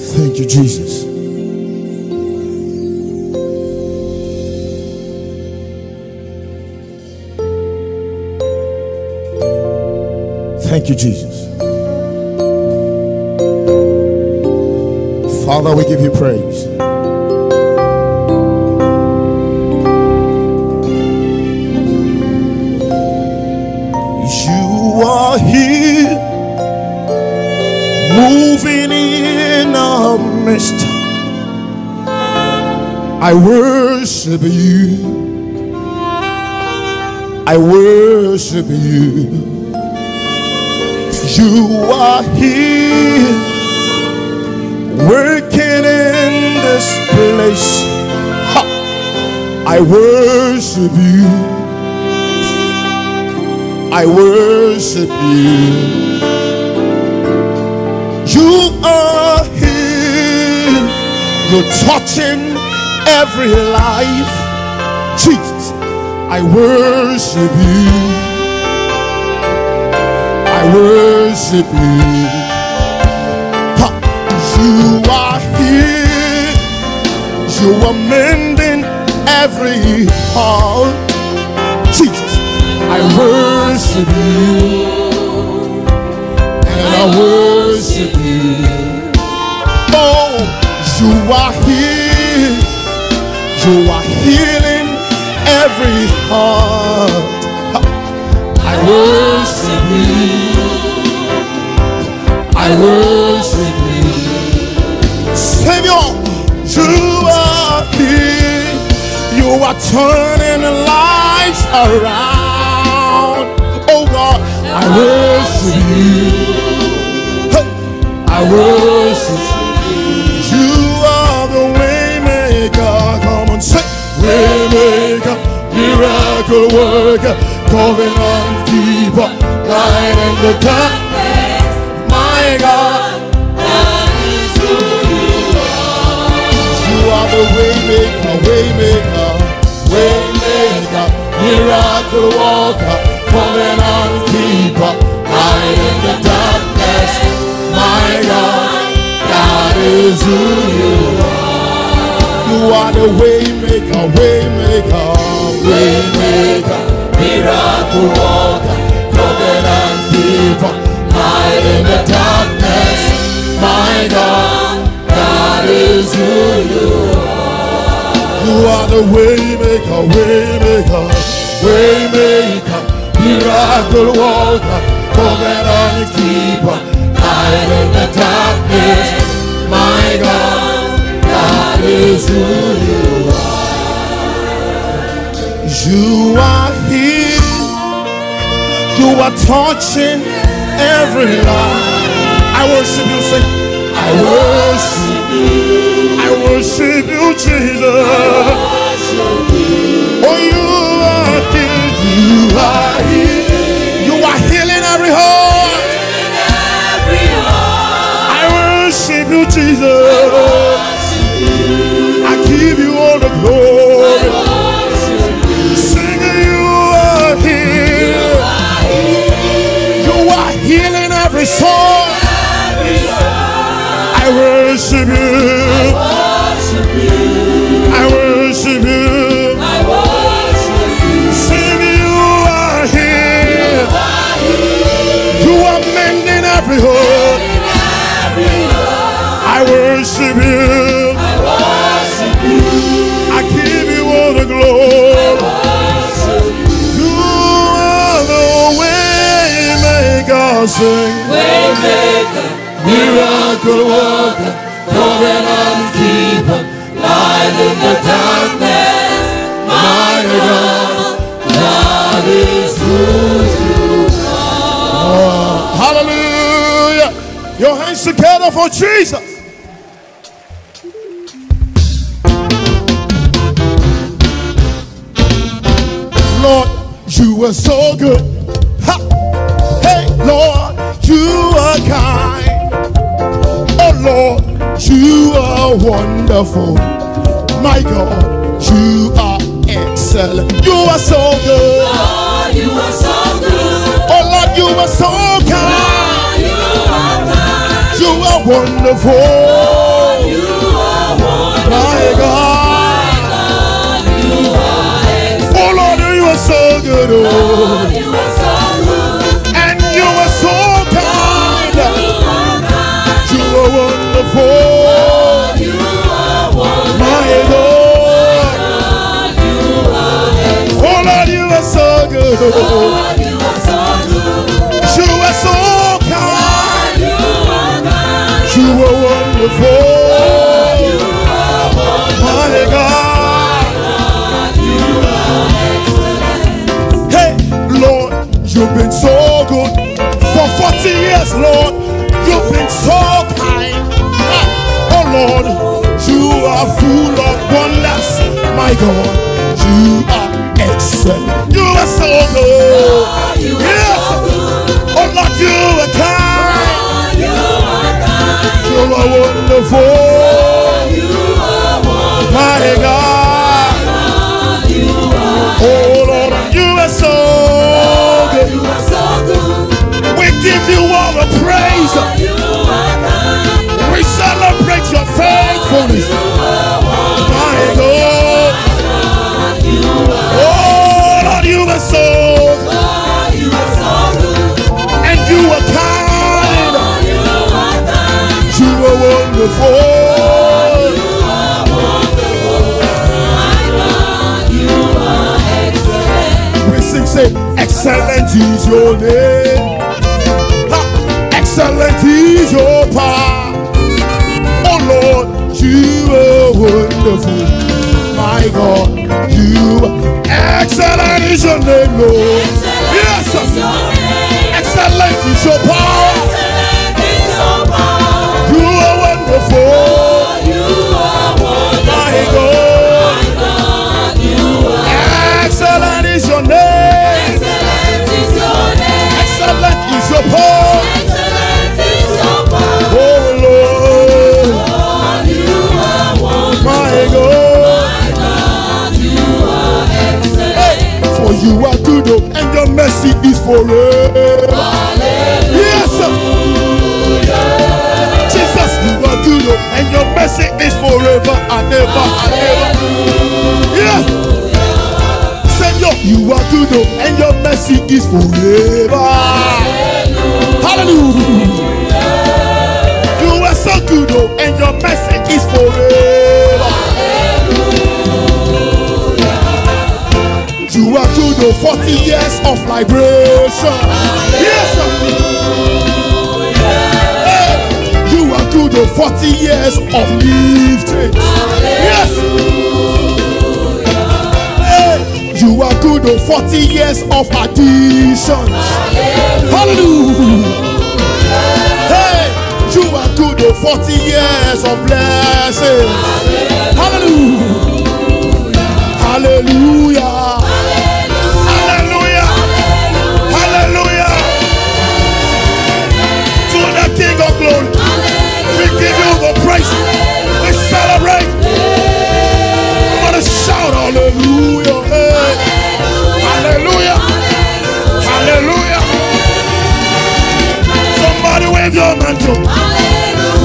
Thank you, Jesus. Thank you, Jesus. Father, we give you praise. You are here, moving in our midst. I worship you. I worship you. You are here, working in this place. Ha! I worship you. I worship you. You are here. You're touching every life. Jesus, I worship you. I worship you. Ha. You are here. You are mending every heart. Jesus, I worship you. And I worship you. Oh, you are here. You are healing every heart. Ha. I worship you. I worship you. Savior, you are here. You are turning lives around. Oh God, I worship you. I worship you. You are the way maker. Come on, say, way maker, miracle worker, covenant keeper, light in the dark. God, that is who you are. You are the way maker, way maker, way maker, miracle walker, covenant keeper, light in the darkness. My God, that is who you are. You are the way maker, way maker, way maker, miracle walker, covenant keeper, light in the darkness. My God, that is who you are. You are the way maker, way maker, way maker, miracle walker, covenant keeper, light in the darkness. My God, that is who you are. You are here. You are touching every life. I worship you, say, I worship you. I worship you, Jesus. Worship you. Oh, you are here. You are here. You are healing every heart. I worship you, Jesus. I give you all the glory. Sing, you are here. You are healing every soul. I worship you. I worship you. I worship you. Sing, you are here. You are mending every heart. I worship you. I give you all the glory. You are the waymaker. Sing, waymaker. Miracle walker, covenant keeper, light in the darkness. My God, that is who you are. Hallelujah! Your hands together for Jesus. Lord, you are so good. Ha. Hey, Lord, you are kind. Lord, you are wonderful. My God, you are excellent. You are so good. Lord, you are so good. Oh Lord, you are so kind. Lord, you are wonderful. Lord, Lord, you've been so kind. Oh Lord, you are full of wonders. My God, you are excellent. You are so good. Oh, you are so good. Oh Lord, you are kind. Oh, you are kind. You are wonderful. Oh, you are wonderful. My God, you are excellent. Oh Lord, you are so good. Oh, you are so good. We give you all the praise. We celebrate your faithfulness. My God. Oh Lord, you are so good. And you are kind. You are wonderful. We sing, say, excellent is your name. Excellent is your power. Oh Lord, you are wonderful. My God, you are excellent is your name, Lord. Yes, excellent is your power. You are wonderful. My God, excellent is your name. Excellent is your power. You are good, oh, and your mercy is forever. Hallelujah. Yes, Jesus, you are good, oh, and your mercy is forever and ever. Hallelujah. Yes, Señor, you are good, oh, and your mercy is forever. Hallelujah. Hallelujah. You are so good, oh, and your mercy is forever. You are good, oh, 40 years of liberation. Yes, hey, you are good, oh, 40 years of lifting. Yes, hey, you are good, oh, 40 years of additions. Hallelujah. Hey, you are good, oh, 40 years of blessings. Hallelujah. Hallelujah. Glory. We give you the praise. Hallelujah. We celebrate. We want to shout hallelujah. Hallelujah. Hallelujah. Somebody wave your mantle.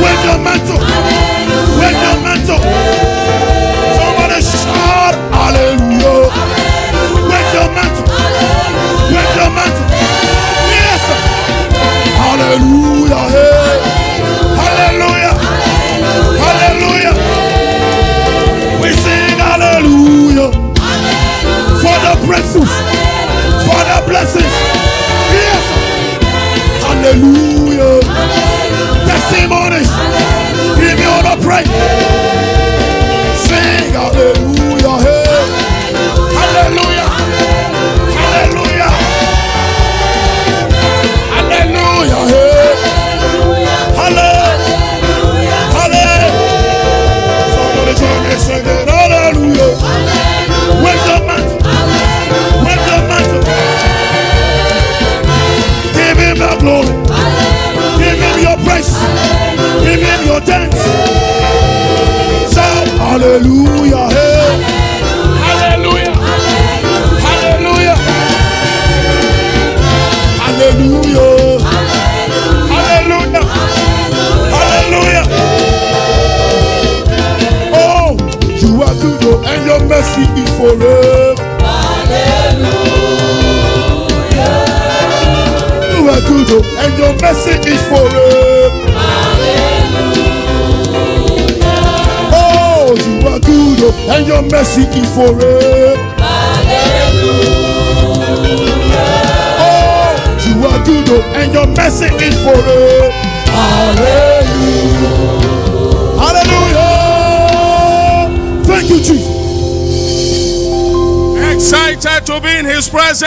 Wave your mantle. Wave your mantle. Somebody shout hallelujah. Wave your mantle. Wave your mantle. Yes. Hallelujah. Hey. Breakthroughs, for the blessings, yes, hallelujah, hallelujah. you, and your mercy is forever. Hallelujah. Oh, you are good, oh, and your mercy is forever. Hallelujah. Oh, you are good, oh, and your mercy is forever. Hallelujah. Hallelujah. Thank you, Jesus. Excited to be in his presence.